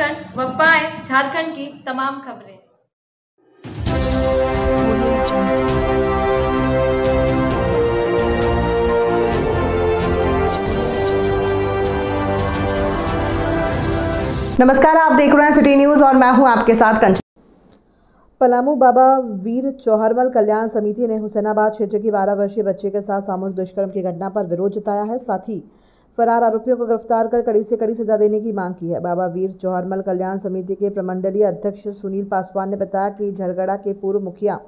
झारखंड व पाए झारखंड की तमाम खबरें। नमस्कार, आप देख रहे हैं सिटी न्यूज और मैं हूं आपके साथ कंचन। पलामू बाबा वीर चौहरमल कल्याण समिति ने हुसैनाबाद क्षेत्र की 12 वर्षीय बच्चे के साथ सामूहिक दुष्कर्म की घटना पर विरोध जताया है, साथ ही फरार आरोपियों को गिरफ्तार कर कड़ी से कड़ी सजा देने की मांग की है। बाबा वीर चौहरमल कल्याण समिति के प्रमंडलीय अध्यक्ष सुनील पासवान ने बताया कि झरगढ़ा के पूर्व मुखिया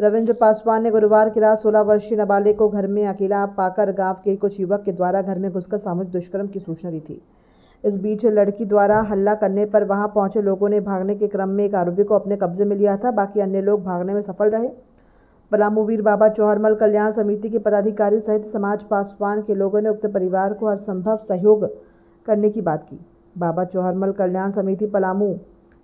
रविंद्र पासवान ने गुरुवार की रात 16 वर्षीय नाबालिग को घर में अकेला पाकर गांव के कुछ युवक के द्वारा घर में घुसकर सामूहिक दुष्कर्म की सूचना दी थी। इस बीच लड़की द्वारा हल्ला करने पर वहां पहुंचे लोगों ने भागने के क्रम में एक आरोपी को अपने कब्जे में लिया था, बाकी अन्य लोग भागने में सफल रहे। पलामू वीर बाबा चौहरमल कल्याण समिति के पदाधिकारी सहित समाज पासवान के लोगों ने उक्त परिवार को हर संभव सहयोग करने की बात की। बाबा चौहरमल कल्याण समिति पलामू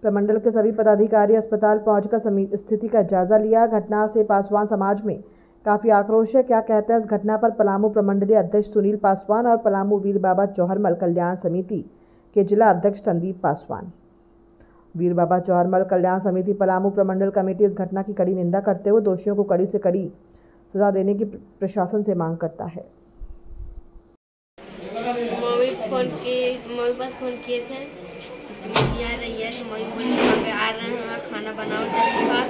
प्रमंडल के सभी पदाधिकारी अस्पताल पहुंचकर स्थिति का जायजा लिया। घटना से पासवान समाज में काफ़ी आक्रोश है। क्या कहते हैं इस घटना पर पलामू प्रमंडलीय अध्यक्ष सुनील पासवान और पलामू वीर बाबा चौहरमल कल्याण समिति के जिला अध्यक्ष संदीप पासवान। वीर बाबा चौहरमल कल्याण समिति पलामू प्रमंडल कमेटी इस घटना की कड़ी निंदा करते हुए दोषियों को कड़ी से कड़ी सजा देने की प्रशासन से मांग करता है। मम्मी पास फोन किए थे, मम्मी आ रही है, मम्मी बोली आ रहे हैं खाना बनाओ जल्दी का,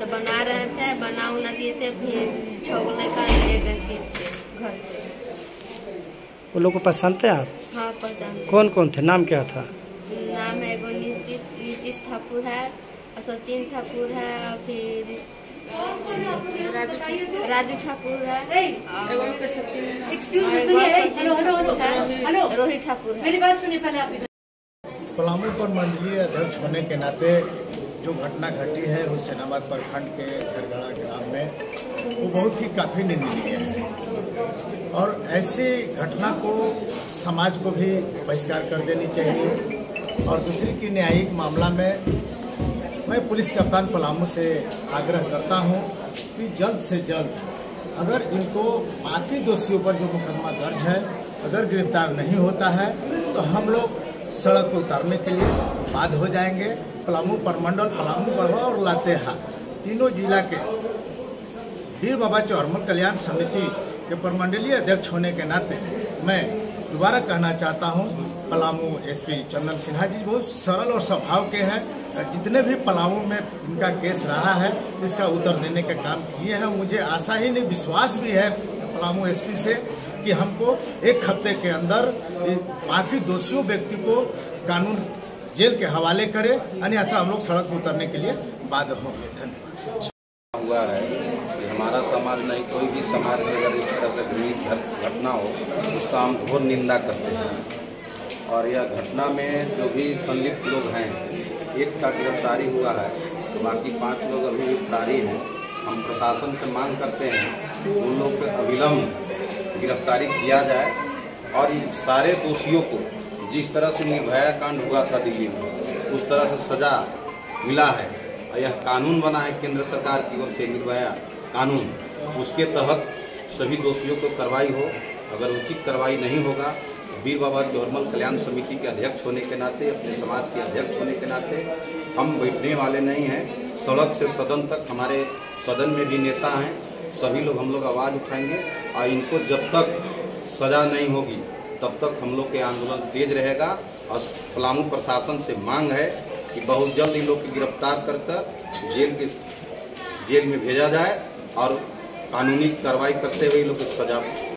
तो बना रहे थे, बना उना दिए थे, फिर छोड़ने का ले गए घर से। वो लोग को पहचानते हैं आप? हाँ पहचानते। कौन कौन थे, नाम क्या था? नाम है नीतीश ठाकुर है और सचिन ठाकुर है और फिर राजू ठाकुर है और सचिन रोहित ठाकुर है। मेरी बात सुनिए पहले आप। पलामू प्रमंडलीय अध्यक्ष होने के नाते जो घटना घटी है हुसैनाबाद प्रखंड के झरगढ़ा ग्राम में, वो बहुत ही काफ़ी निंदनीय है और ऐसी घटना को समाज को भी बहिष्कार कर देनी चाहिए। और दूसरी की न्यायिक मामला में मैं पुलिस कप्तान पलामू से आग्रह करता हूं कि जल्द से जल्द अगर इनको बाकी दोषियों पर जो मुकदमा दर्ज है अगर गिरफ्तार नहीं होता है तो हम लोग सड़क पर उतारने के लिए बाध्य हो जाएंगे। पलामू प्रमंडल, पलामू गढ़वा और लातेहा तीनों जिला के वीर बाबा चौहरमल कल्याण समिति के प्रमंडलीय अध्यक्ष होने के नाते मैं दोबारा कहना चाहता हूं, पलामू एसपी चंदन सिन्हा जी बहुत सरल और स्वभाव के हैं। जितने भी पलामू में इनका केस रहा है इसका उत्तर देने का काम किए हैं। मुझे आशा ही नहीं, विश्वास भी है पलामू एसपी से कि हमको एक हफ्ते के अंदर बाकी दोषियों व्यक्ति को कानून जेल के हवाले करे, अन्यथा हम लोग सड़क पर उतरने के लिए बाध्य होंगे। धन्यवाद। हुआ है हमारा समाज नहीं, कोई भी समाज में अगर इस तरह से घृणित घटना हो उसका हम घोर निंदा करते हैं। और यह घटना में जो भी संलिप्त लोग हैं, एक का गिरफ्तारी हुआ है तो बाकी 5 लोग अभी गिरफ्तारी हैं। हम प्रशासन से मांग करते हैं उन लोग को अविलंब गिरफ्तारी किया जाए और इन सारे दोषियों को जिस तरह से निर्भया कांड हुआ था दिल्ली में उस तरह से सजा मिला है। यह कानून बना है केंद्र सरकार की ओर से निर्भया कानून, उसके तहत सभी दोषियों को कार्रवाई हो। अगर उचित कार्रवाई नहीं होगा, वीर बाबा चौहरमल कल्याण समिति के अध्यक्ष होने के नाते, अपने समाज के अध्यक्ष होने के नाते हम बैठने वाले नहीं हैं। सड़क से सदन तक, हमारे सदन में भी नेता हैं, सभी लोग हम लोग आवाज़ उठाएंगे और इनको जब तक सजा नहीं होगी तब तक हम लोग के आंदोलन तेज रहेगा। और पलामू प्रशासन से मांग है कि बहुत जल्द इन लोग को गिरफ्तार कर कर जेल में भेजा जाए और कानूनी कार्रवाई करते हुए लोग सजा